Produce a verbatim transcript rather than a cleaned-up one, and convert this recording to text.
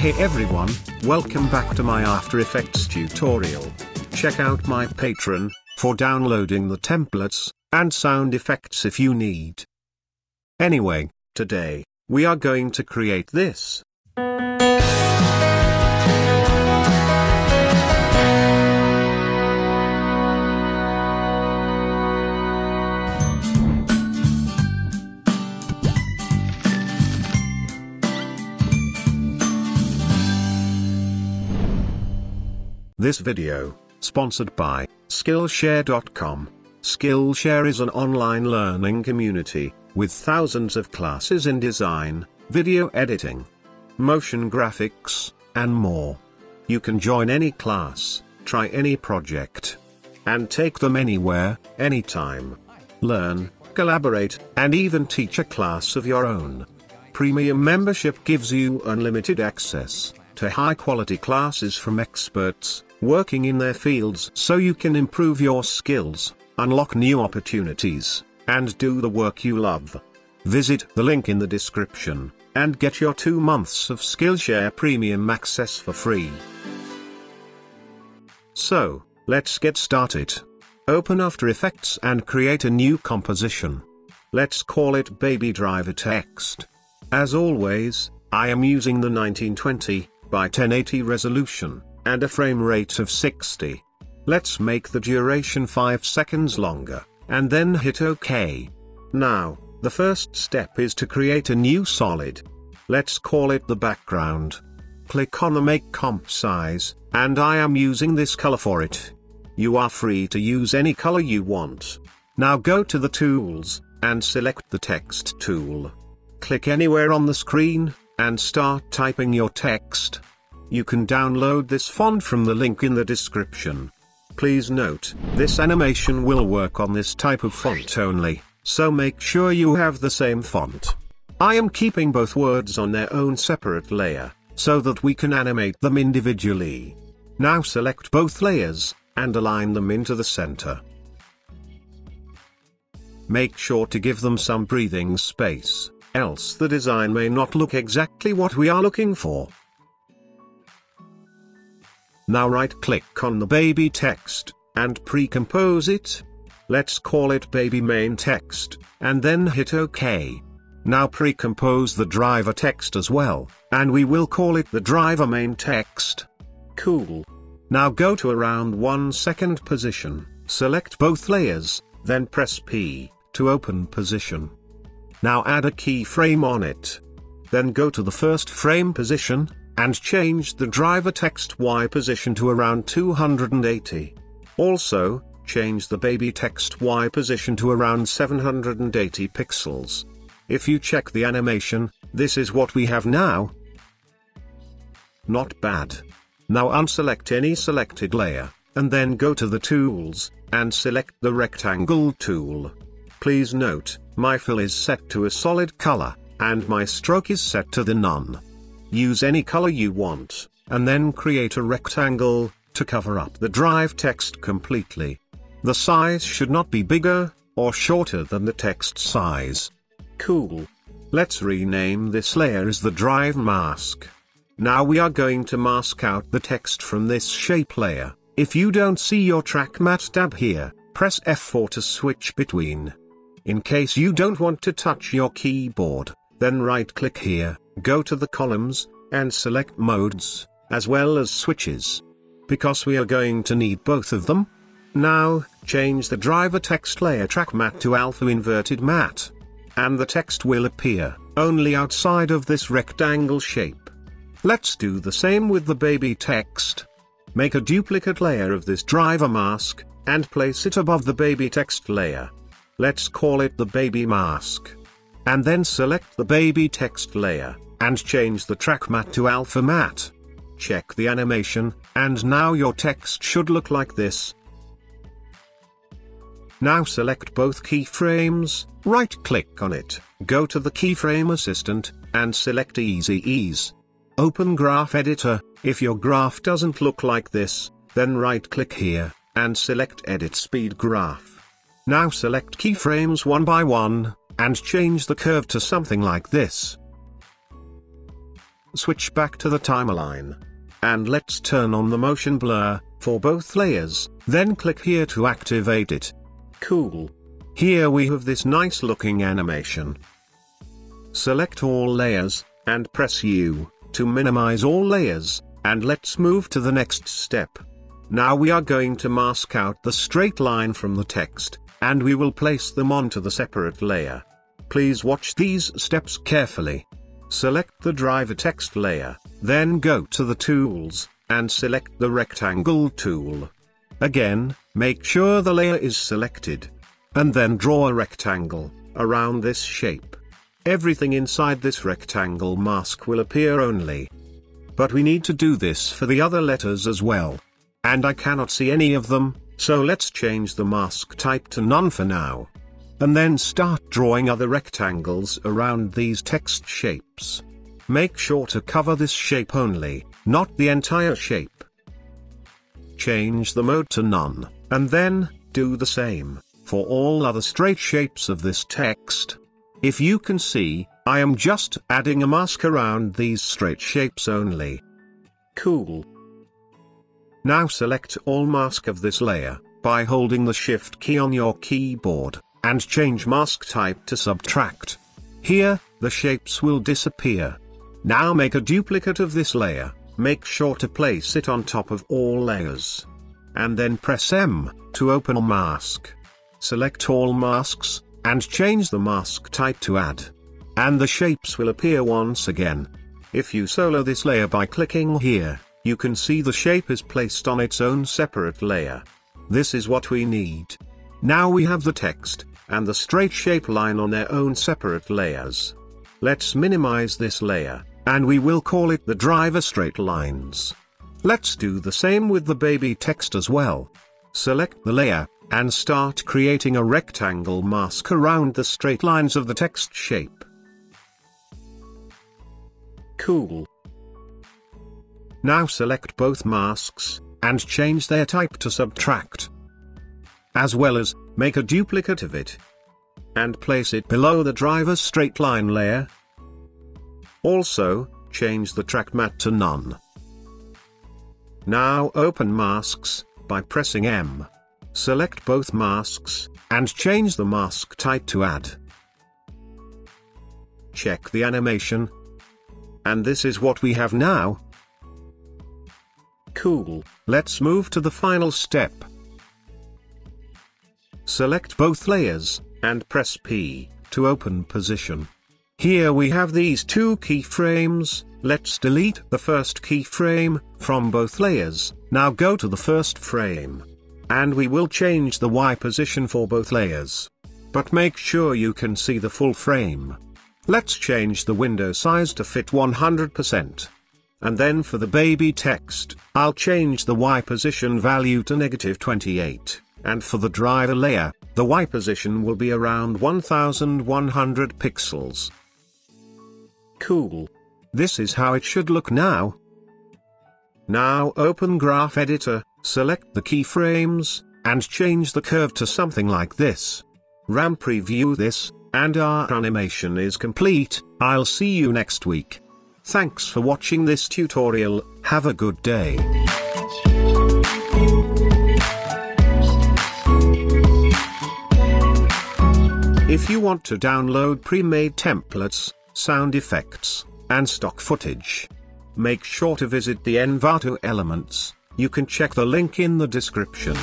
Hey everyone, welcome back to my After Effects tutorial. Check out my Patreon for downloading the templates and sound effects if you need. Anyway, today, we are going to create this. This video, sponsored by Skillshare dot com. Skillshare is an online learning community, with thousands of classes in design, video editing, motion graphics, and more. You can join any class, try any project, and take them anywhere, anytime. Learn, collaborate, and even teach a class of your own. Premium membership gives you unlimited access to high-quality classes from experts working in their fields, so you can improve your skills, unlock new opportunities, and do the work you love. Visit the link in the description, and get your two months of Skillshare Premium access for free. So, let's get started. Open After Effects and create a new composition. Let's call it Baby Driver Text. As always, I am using the nineteen twenty by ten eighty resolution, and a frame rate of sixty. Let's make the duration five seconds longer, and then hit OK. Now, the first step is to create a new solid. Let's call it the background. Click on the Make Comp Size, and I am using this color for it. You are free to use any color you want. Now go to the Tools, and select the Text tool. Click anywhere on the screen, and start typing your text. You can download this font from the link in the description. Please note, this animation will work on this type of font only, so make sure you have the same font. I am keeping both words on their own separate layer, so that we can animate them individually. Now select both layers, and align them into the center. Make sure to give them some breathing space, else the design may not look exactly what we are looking for. Now right-click on the baby text, and pre-compose it. Let's call it baby main text, and then hit OK. Now pre-compose the driver text as well, and we will call it the driver main text. Cool. Now go to around one second position, select both layers, then press P, to open position. Now add a keyframe on it. Then go to the first frame position, and change the driver text Y position to around two hundred eighty. Also, change the baby text Y position to around seven hundred eighty pixels. If you check the animation, this is what we have now. Not bad. Now unselect any selected layer, and then go to the Tools, and select the Rectangle tool. Please note, my fill is set to a solid color, and my stroke is set to the none. Use any color you want, and then create a rectangle to cover up the drive text completely. The size should not be bigger or shorter than the text size. Cool. Let's rename this layer as the drive mask. Now we are going to mask out the text from this shape layer. If you don't see your track mat tab here, press F four to switch between. In case you don't want to touch your keyboard, then right-click here, go to the columns, and select modes, as well as switches, because we are going to need both of them. Now, change the driver text layer track mat to alpha inverted mat, and the text will appear, only outside of this rectangle shape. Let's do the same with the baby text. Make a duplicate layer of this driver mask, and place it above the baby text layer. Let's call it the baby mask. And then select the baby text layer, and change the track mat to alpha mat. Check the animation, and now your text should look like this. Now select both keyframes, right-click on it, go to the keyframe assistant, and select Easy Ease. Open Graph Editor. If your graph doesn't look like this, then right-click here, and select Edit Speed Graph. Now select keyframes one by one, and change the curve to something like this. switch back to the timeline. And let's turn on the motion blur for both layers, then click here to activate it. Cool. Here we have this nice looking animation. Select all layers, and press U, to minimize all layers, and let's move to the next step. Now we are going to mask out the straight line from the text, and we will place them onto the separate layer. Please watch these steps carefully. Select the driver text layer, then go to the tools, and select the rectangle tool. Again, make sure the layer is selected. And then draw a rectangle around this shape. Everything inside this rectangle mask will appear only. But we need to do this for the other letters as well. And I cannot see any of them, so let's change the mask type to none for now. And then start drawing other rectangles around these text shapes. Make sure to cover this shape only, not the entire shape. Change the mode to none, and then do the same for all other straight shapes of this text. If you can see, I am just adding a mask around these straight shapes only. Cool. Now select all mask of this layer by holding the Shift key on your keyboard, and change mask type to subtract. Here, the shapes will disappear. Now make a duplicate of this layer, make sure to place it on top of all layers. And then press M, to open a mask. Select all masks, and change the mask type to add. And the shapes will appear once again. If you solo this layer by clicking here, you can see the shape is placed on its own separate layer. This is what we need. Now we have the text, and the straight shape line on their own separate layers. Let's minimize this layer, and we will call it the driver straight lines. Let's do the same with the baby text as well. Select the layer, and start creating a rectangle mask around the straight lines of the text shape. Cool. Now select both masks, and change their type to subtract. As well as, make a duplicate of it. And place it below the driver's straight line layer. Also, change the track mat to none. Now open masks, by pressing M. Select both masks, and change the mask type to add. Check the animation. And this is what we have now. Cool. Let's move to the final step. Select both layers, and press P, to open position. Here we have these two keyframes, let's delete the first keyframe, from both layers, now go to the first frame. And we will change the Y position for both layers. But make sure you can see the full frame. Let's change the window size to fit one hundred percent. And then for the baby text, I'll change the Y position value to negative twenty-eight. And for the driver layer, the Y position will be around one thousand one hundred pixels. Cool. This is how it should look now. Now open Graph Editor, select the keyframes, and change the curve to something like this. Ramp preview this, and our animation is complete. I'll see you next week. Thanks for watching this tutorial, have a good day. If you want to download pre-made templates, sound effects, and stock footage, make sure to visit the Envato Elements, you can check the link in the description.